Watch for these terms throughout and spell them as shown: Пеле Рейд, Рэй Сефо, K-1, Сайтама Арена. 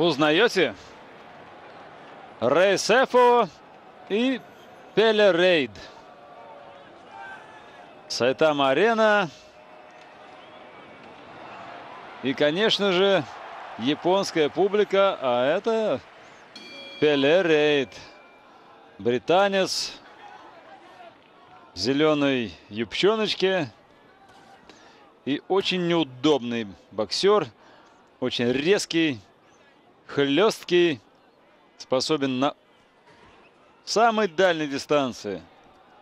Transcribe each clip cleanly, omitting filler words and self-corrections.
Узнаете? Рэй Сефо и Пеле Рейд. Сайтама Арена. И, конечно же, японская публика. А это Пеле Рейд. Британец в зеленой юбчоночке. И очень неудобный боксер. Очень резкий, хлесткий. Способен на самой дальней дистанции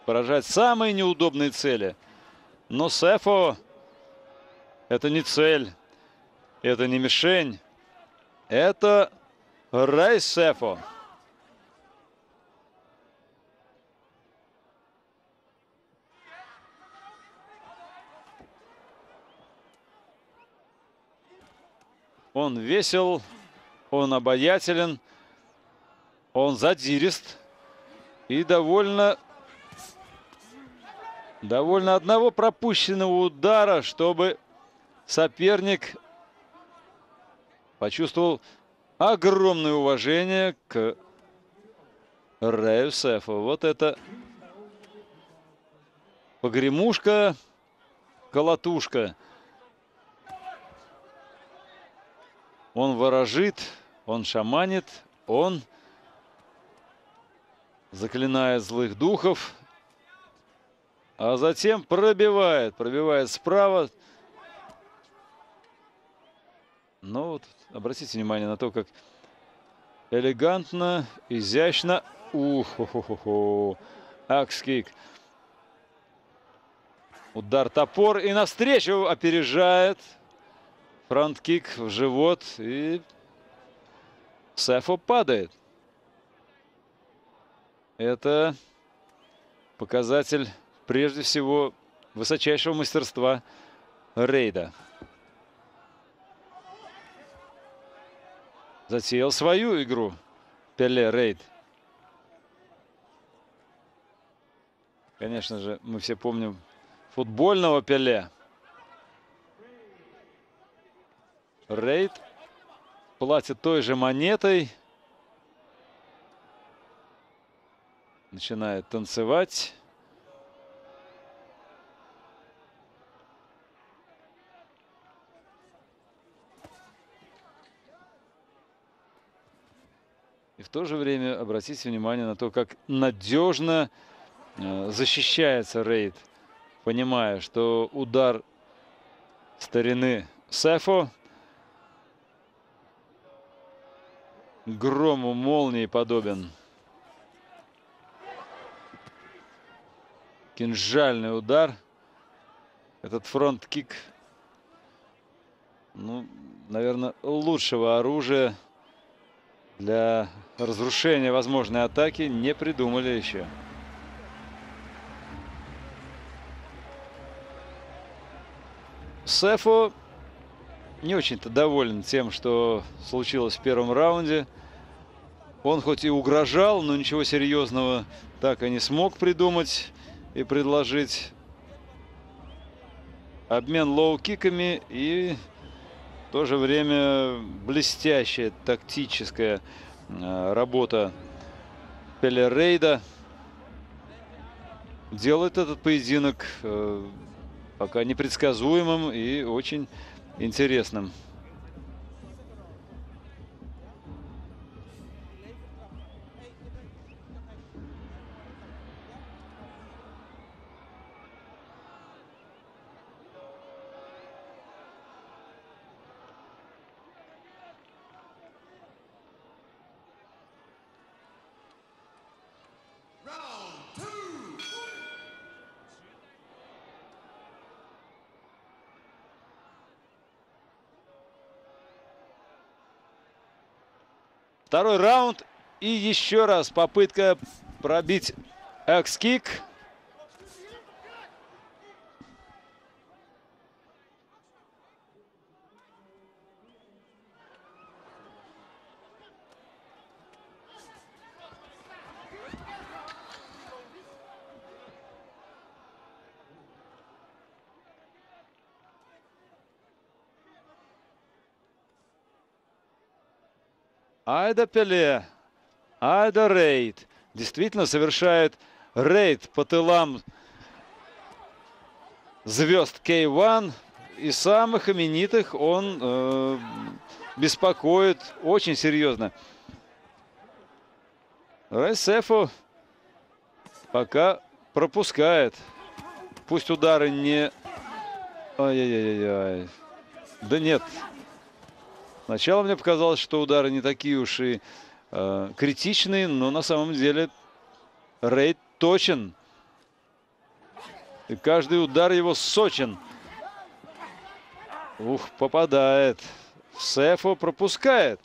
поражать самые неудобные цели. Но Сефо — это не цель, это не мишень, это Рэй Сефо. Он весел, он обаятелен. Он задирист и довольно одного пропущенного удара, чтобы соперник почувствовал огромное уважение к Рэю Сефо. Вот это погремушка, колотушка. Он ворожит, он шаманит, он заклинает злых духов, а затем пробивает справа. Но вот обратите внимание на то, как элегантно, изящно. Акс-кик. Удар топор и навстречу опережает. Фронт-кик в живот, и Сефо падает. Это показатель, прежде всего, высочайшего мастерства Рейда. Затеял свою игру Пеле Рейд. Конечно же, мы все помним футбольного Пеле. Рейд платит той же монетой. Начинает танцевать. И в то же время обратите внимание на то, как надежно защищается Рейд, понимая, что удар старины Сефо грому молнии подобен. Кинжальный удар. Этот фронт-кик, ну, наверное, лучшего оружия для разрушения возможной атаки не придумали еще. Сефо не очень-то доволен тем, что случилось в первом раунде. Он хоть и угрожал, но ничего серьезного так и не смог придумать и предложить. Обмен лоу-киками и в то же время блестящая тактическая работа Пеле Рейда делает этот поединок пока непредсказуемым и очень интересным. Второй раунд, и еще раз попытка пробить экс-кик. Айда Пеле, айда Рейд. Действительно совершает рейд по тылам звезд K-1. И самых именитых он беспокоит очень серьезно. Рэй Сефо пока пропускает. Пусть удары не... Ай-яй-яй-яй. Да нет. Сначала мне показалось, что удары не такие уж и критичные, но на самом деле рейд точен. И каждый удар его сочен. Ух, попадает. Сефо пропускает.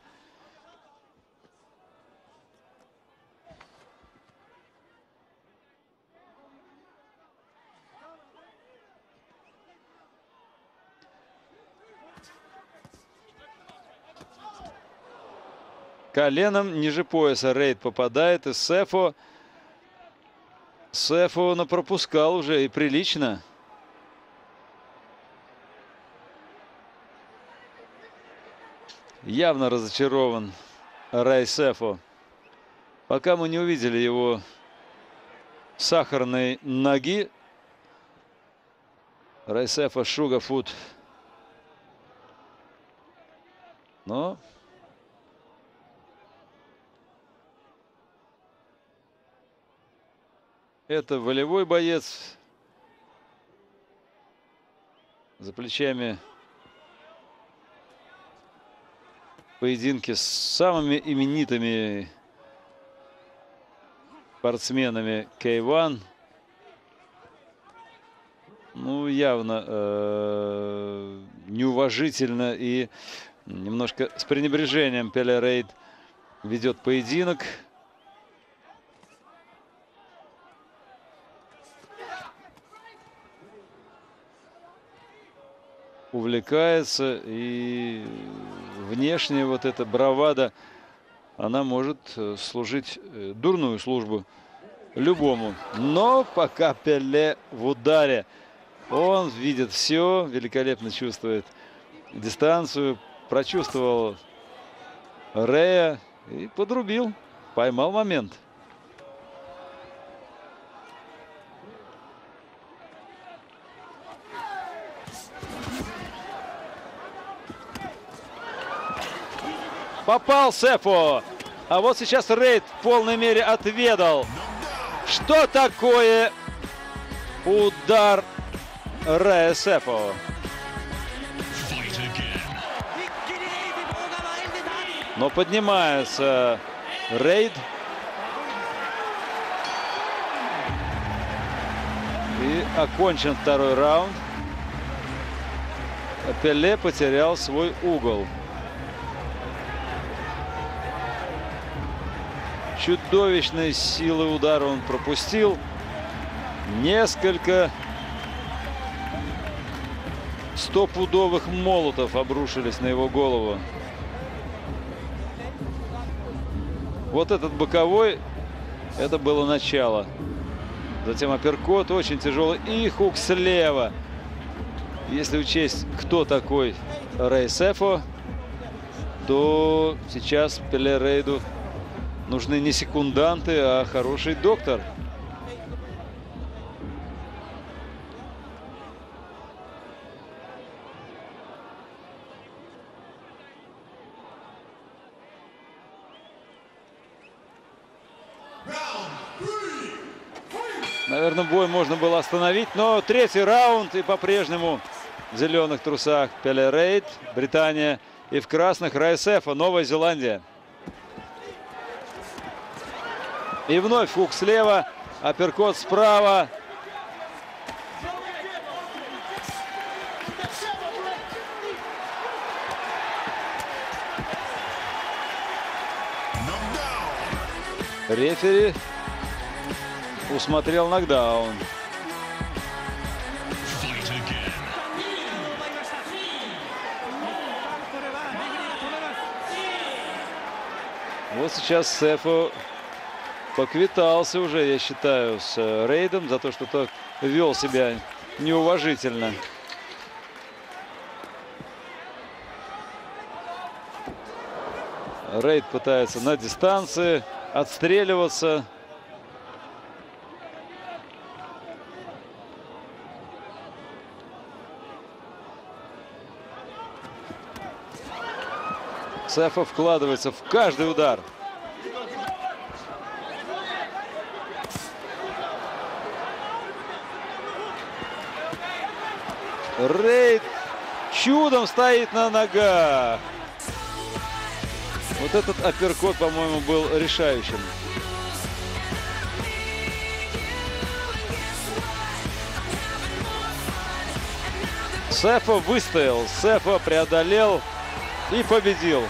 Коленом ниже пояса рейд попадает, и Сефо. Сефо напропускал уже, и прилично. Явно разочарован Рэй Сефо. Пока мы не увидели его сахарной ноги. Рэй Сефо шугафут. Но... это волевой боец. За плечами поединки с самыми именитыми спортсменами K-1. Ну, явно неуважительно и немножко с пренебрежением Пеле Рейд ведет поединок. Увлекается, и внешняя вот эта бравада, она может служить дурную службу любому. Но пока Пеле в ударе. Он видит все, великолепно чувствует дистанцию, прочувствовал Рэя и подрубил, поймал момент. Попал Сефо. А вот сейчас рейд в полной мере отведал, что такое удар Рэя Сефо. Но поднимается рейд. И окончен второй раунд. Пеле потерял свой угол. Чудовищной силы удара он пропустил. Несколько стопудовых молотов обрушились на его голову. Вот этот боковой, это было начало. Затем апперкот очень тяжелый и хук слева. Если учесть, кто такой Рэй Сефо, то сейчас Пеле Рейду нужны не секунданты, а хороший доктор. Наверное, бой можно было остановить, но третий раунд, и по-прежнему в зеленых трусах Пеле Рейд, Британия, и в красных Рэй Сефо, Новая Зеландия. И вновь хук слева, апперкот справа. Рефери усмотрел нокдаун. Вот сейчас Сефо поквитался уже, я считаю, с рейдом за то, что тот вел себя неуважительно. Рейд пытается на дистанции отстреливаться. Сефо вкладывается в каждый удар. Рейд чудом стоит на ногах. Вот этот апперкот, по-моему, был решающим. Сефо выстоял, Сефо преодолел и победил.